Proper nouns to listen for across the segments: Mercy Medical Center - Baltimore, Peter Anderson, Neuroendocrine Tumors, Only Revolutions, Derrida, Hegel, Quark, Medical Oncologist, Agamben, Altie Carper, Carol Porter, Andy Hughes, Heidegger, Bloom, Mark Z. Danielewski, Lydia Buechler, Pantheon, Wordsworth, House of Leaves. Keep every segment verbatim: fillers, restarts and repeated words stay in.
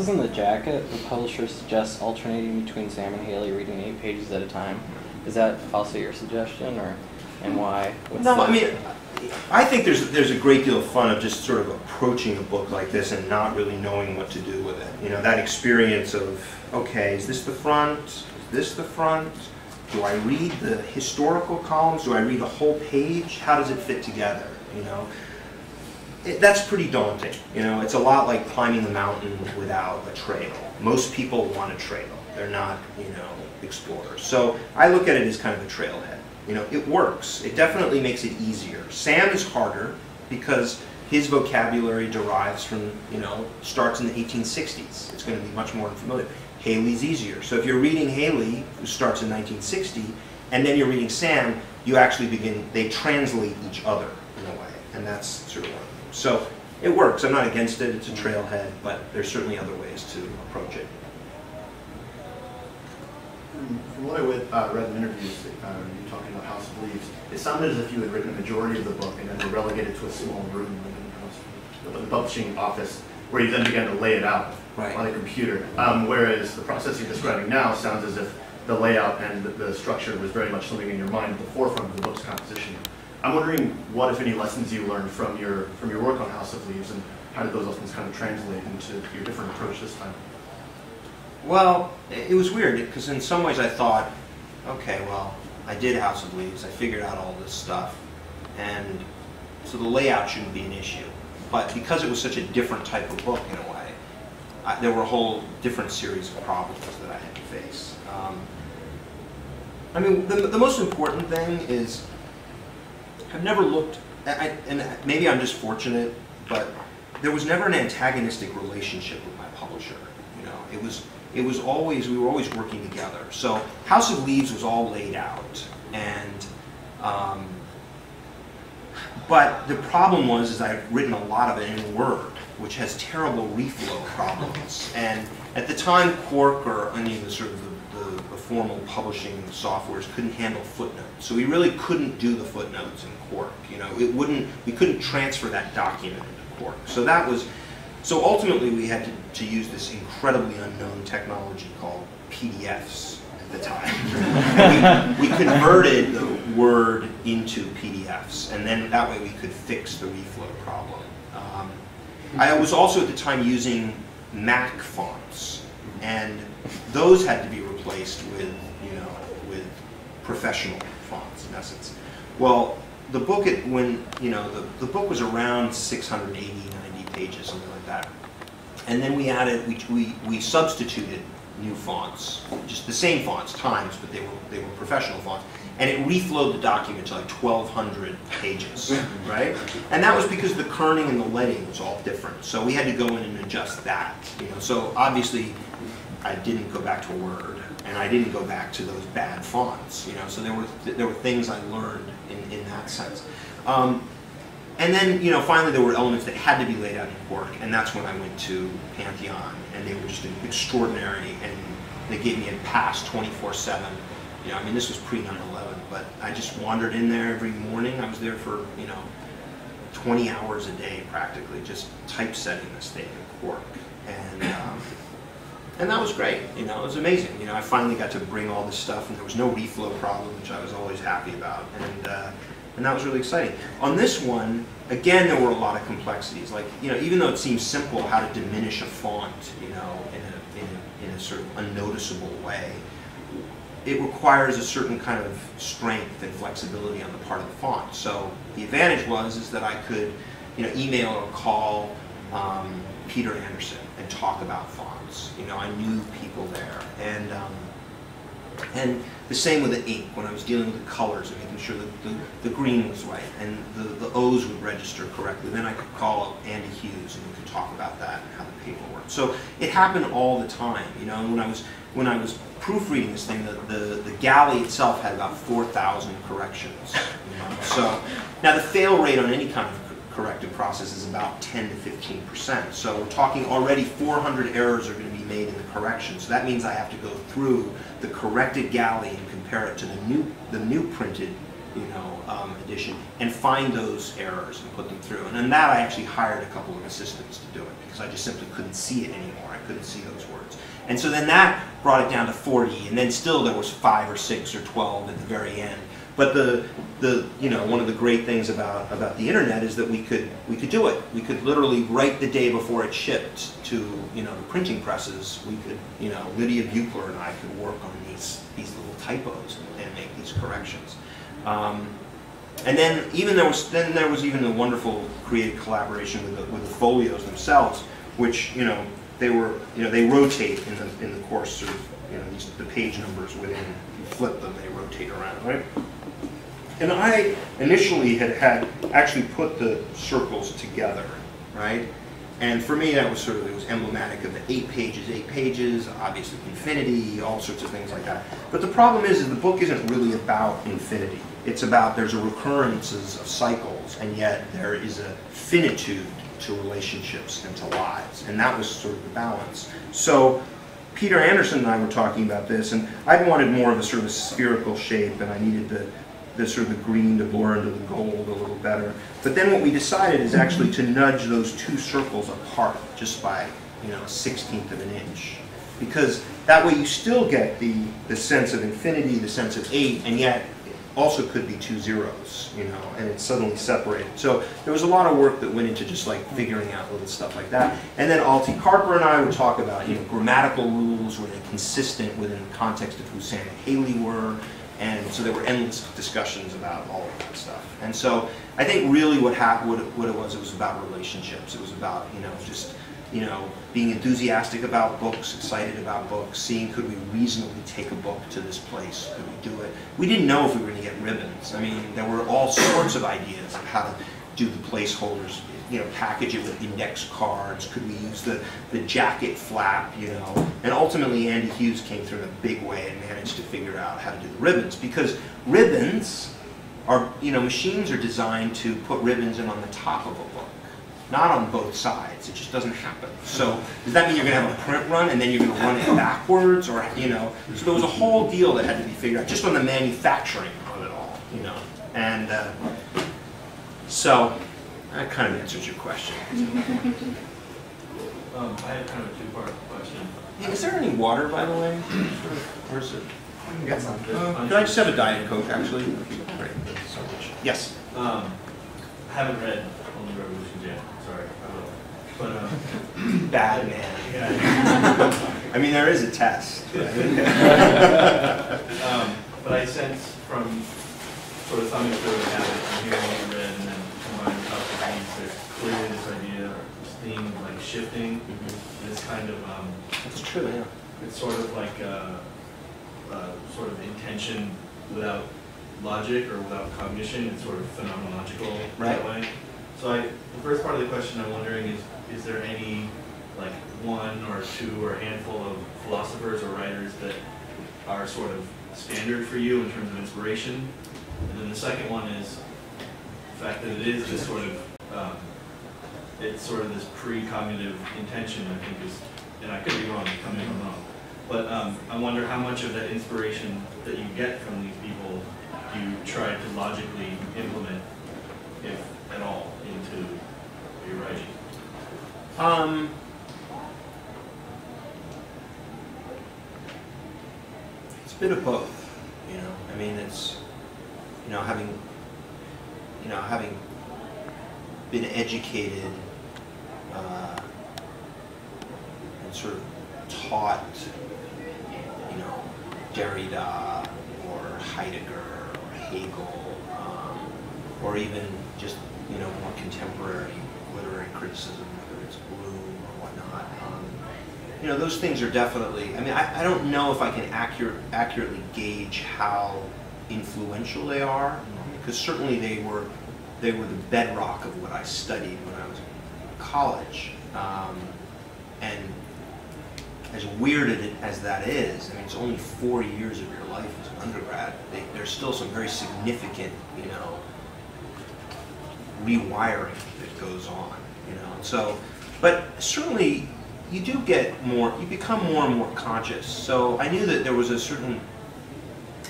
This is in the jacket. The publisher suggests alternating between Sam and Haley reading eight pages at a time. Is that also your suggestion, or and why? What's no, I mean, I think there's there's a great deal of fun of just sort of approaching a book like this and not really knowing what to do with it. You know, that experience of, okay, is this the front? Is this the front? Do I read the historical columns? Do I read a whole page? How does it fit together? You know, it, that's pretty daunting. You know, it's a lot like climbing the mountain without a trail. Most people want a trail. They're not, you know, explorers. So I look at it as kind of a trailhead. You know, it works. It definitely makes it easier. Sam is harder because his vocabulary derives from, you know, starts in the eighteen sixties. It's going to be much more familiar. Haley's easier. So if you're reading Haley, who starts in nineteen sixty, and then you're reading Sam, you actually begin, they translate each other in a way. And that's sort of one of them. So it works. I'm not against it. It's a trailhead, but there's certainly other ways to approach it. From what I uh, read in interviews, uh, you talking about House of Leaves, it sounded as if you had written a majority of the book and then were relegated to a small room in the publishing office where you then began to lay it out. Right. On a computer, um, whereas the process you're describing now sounds as if the layout and the, the structure was very much something in your mind at the forefront of the book's composition. I'm wondering what, if any, lessons you learned from your from your work on House of Leaves, and how did those lessons kind of translate into your different approach this time? Well, it was weird, because in some ways I thought, okay, well, I did House of Leaves, I figured out all this stuff, and so the layout shouldn't be an issue. But because it was such a different type of book in a way, I, there were a whole different series of problems that I had to face. Um, I mean, the, the most important thing is I've never looked, at, I, and maybe I'm just fortunate, but there was never an antagonistic relationship with my publisher. You know, it was it was always, we were always working together. So House of Leaves was all laid out, and um, but the problem was is I've written a lot of it in Word, which has terrible reflow problems. And at the time, Quark or any of the sort of the, the, the formal publishing softwares couldn't handle footnotes, so we really couldn't do the footnotes in Quark. You know, it wouldn't. We couldn't transfer that document into Quark. So that was. So ultimately, we had to, to use this incredibly unknown technology called P D Fs at the time. we, we converted the Word into P D Fs, and then that way we could fix the reflow problem. Um, I was also at the time using Mac fonts, and those had to be replaced with, you know, with professional fonts in essence. Well, the book, it, when you know, the, the book was around six hundred eighty, ninety pages, something like that, and then we added, we we, we substituted new fonts, just the same fonts times, but they were they were professional fonts. And it reflowed the document to like twelve hundred pages, right? And that was because the kerning and the leading was all different. So we had to go in and adjust that. You know, so obviously, I didn't go back to Word, and I didn't go back to those bad fonts. You know, so there were th there were things I learned in in that sense. Um, and then, you know, finally there were elements that had to be laid out in Quark, and that's when I went to Pantheon, and they were just extraordinary, and they gave me a pass twenty-four seven. You know, I mean, this was pre nine eleven, but I just wandered in there every morning. I was there for, you know, twenty hours a day practically, just typesetting this thing in Quark. And, um, and that was great. You know, it was amazing. You know, I finally got to bring all this stuff, and there was no reflow problem, which I was always happy about. And, uh, and that was really exciting. On this one, again, there were a lot of complexities. Like, you know, even though it seems simple how to diminish a font, you know, in a, in a, in a sort of unnoticeable way, it requires a certain kind of strength and flexibility on the part of the font. So the advantage was is that I could, you know, email or call um, Peter Anderson and talk about fonts. You know, I knew people there, and um, and the same with the ink when I was dealing with the colors and making sure that the, the green was right and the, the O's would register correctly. Then I could call up Andy Hughes and we could talk about that and how the paper worked. So it happened all the time. You know, when I was when I was proofreading this thing, the, the, the galley itself had about four thousand corrections. You know? So now the fail rate on any kind of corrective process is about ten to fifteen percent. So we're talking already four hundred errors are going to be made in the correction. So that means I have to go through the corrected galley and compare it to the new, the new printed you know, um, edition, and find those errors and put them through. And in that, I actually hired a couple of assistants to do it, because I just simply couldn't see it anymore. I couldn't see those words. And so then that brought it down to forty, and then still there was five or six or twelve at the very end. But the, the, you know, one of the great things about, about the internet is that we could, we could do it. We could literally write the day before it shipped to, you know, the printing presses. We could, you know, Lydia Buechler and I could work on these, these little typos and, and make these corrections. Um, and then even there was, then there was even a wonderful creative collaboration with the, with the folios themselves, which, you know, they were, you know, they rotate in the, in the course of, you know, these, the page numbers within, you flip them, they rotate around, right? And I initially had, had actually put the circles together, right? And for me, that was sort of, it was emblematic of the eight pages, eight pages, obviously infinity, all sorts of things like that. But the problem is, is the book isn't really about infinity. It's about, there's a recurrences of cycles, and yet there is a finitude to relationships and to lives. And that was sort of the balance. So Peter Anderson and I were talking about this, and I wanted more of a sort of a spherical shape, and I needed the the sort of the green to blur into the gold a little better. But then what we decided is actually to nudge those two circles apart just by, you know, a sixteenth of an inch. Because that way you still get the, the sense of infinity, the sense of eight, and yet it also could be two zeros, you know, and it's suddenly separated. So there was a lot of work that went into just like figuring out little stuff like that. And then Altie Carper and I would talk about, you know, grammatical rules, were they consistent within the context of who Sam and Haley were. And so there were endless discussions about all of that stuff. And so I think really what happened, what, what it was, it was about relationships. It was about, you know, just, you know, being enthusiastic about books, excited about books, seeing could we reasonably take a book to this place, could we do it? We didn't know if we were going to get ribbons. I mean, there were all sorts of ideas of how to do the placeholders, you know, package it with index cards, could we use the, the jacket flap, you know. And ultimately Andy Hughes came through in a big way and managed to figure out how to do the ribbons, because ribbons are, you know, machines are designed to put ribbons in on the top of a book, not on both sides. It just doesn't happen. So does that mean you're going to have a print run and then you're going to run it backwards, or, you know, so there was a whole deal that had to be figured out just on the manufacturing of it all, you know. And uh, so that kind of answers your question. um, I have kind of a two-part question. Hey, is there any water, by the way? Or is it? I got some. Uh, could I just have a Diet Coke, actually? Great. Thank you so much. Yes. Um, I haven't read Only Revolutions yet. Sorry. I will. But um, bad man. Yeah. I mean, there is a test. Right? um, but I sense from sort of thumbing through and having hearing what you read and then combining clearly this idea, this theme like shifting, mm-hmm. this kind of um, that's true, yeah. It's sort of like a, a sort of intention without logic or without cognition. It's sort of phenomenological, right, that way. So I, the first part of the question I'm wondering is: is there any like one or two or handful of philosophers or writers that are sort of standard for you in terms of inspiration? And then the second one is the fact that it is this sort of Um, it's sort of this pre-cognitive intention, I think, is, and I could be wrong, come in wrong, but um, I wonder how much of that inspiration that you get from these people you try to logically implement, if at all, into your writing. Um, it's a bit of both, you know. I mean, it's, you know, having, you know, having. been educated uh, and sort of taught, you know, Derrida or Heidegger or Hegel, um, or even just, you know, more contemporary literary criticism, whether it's Bloom or whatnot. Um, you know, those things are definitely, I mean, I, I don't know if I can accurate, accurately gauge how influential they are, because certainly they were They were the bedrock of what I studied when I was in college. Um, and as weird as that is, I mean, it's only four years of your life as an undergrad. They, there's still some very significant, you know, rewiring that goes on, you know. So, but certainly you do get more, you become more and more conscious. So I knew that there was a certain,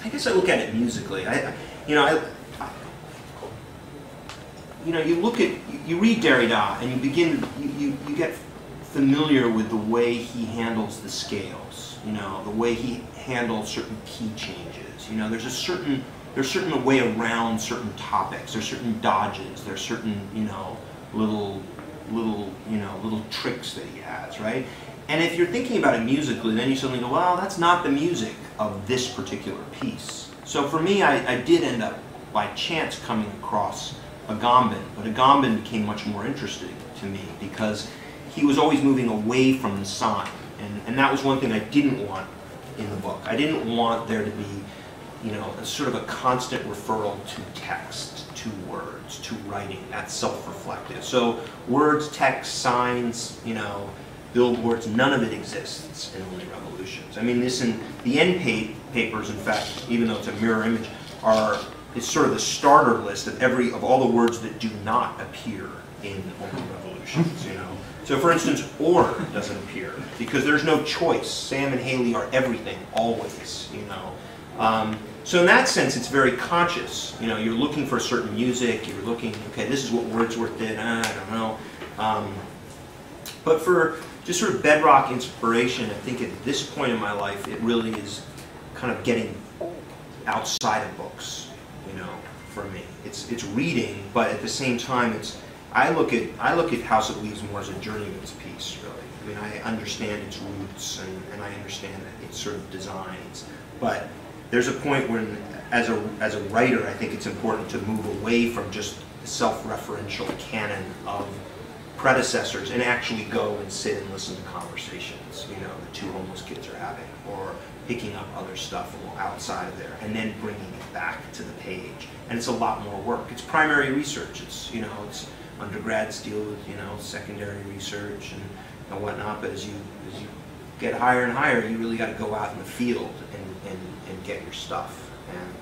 I guess I look at it musically. I, you know, I, you know, you look at, you, you read Derrida, and you begin, you, you, you get familiar with the way he handles the scales, you know, the way he handles certain key changes. You know, there's a certain, there's certain a way around certain topics, there's certain dodges, there's certain, you know, little, little, you know, little tricks that he has, right? And if you're thinking about it musically, then you suddenly go, well, that's not the music of this particular piece. So for me, I, I did end up, by chance, coming across Agamben, but Agamben became much more interesting to me because he was always moving away from the sign, and, and that was one thing I didn't want in the book. I didn't want there to be, you know, a sort of a constant referral to text, to words, to writing. That's self-reflective. So words, text, signs, you know, billboards, none of it exists in Only Revolutions. I mean, this in the end pa papers, in fact, even though it's a mirror image, are it's sort of the starter list of every of all the words that do not appear in Only Revolutions. You know, so for instance, "or" doesn't appear because there's no choice. Sam and Haley are everything always. You know. Um, so in that sense, it's very conscious. You know, you're looking for certain music. You're looking, okay, this is what Wordsworth did. Uh, I don't know. Um, but for just sort of bedrock inspiration, I think at this point in my life, it really is kind of getting outside of books. You know, for me, it's it's reading, but at the same time, it's I look at I look at House of Leaves more as a journeyman's piece, really. I mean, I understand its roots, and, and I understand that its sort of designs, but there's a point when, as a as a writer, I think it's important to move away from just the self-referential canon of predecessors and actually go and sit and listen to conversations, you know, the two homeless kids are having, or picking up other stuff a little outside of there, and then bringing it back to the page. And it's a lot more work. It's primary research. It's, you know, it's undergrads deal with, you know, secondary research and, and whatnot, but as you, as you get higher and higher, you really got to go out in the field and, and, and get your stuff. And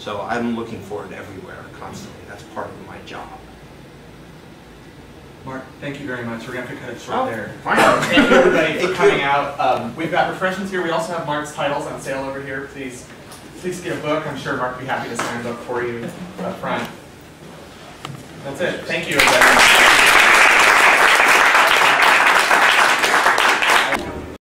so I'm looking for it everywhere, constantly. That's part of my job. Mark, thank you very much. We're going to have to cut it short oh, there. Fine. Thank you, everybody, for coming out. Um, we've got refreshments here. We also have Mark's titles on sale over here. Please, please get a book. I'm sure Mark would be happy to sign a book for you up front. That's it. Thank you, everybody.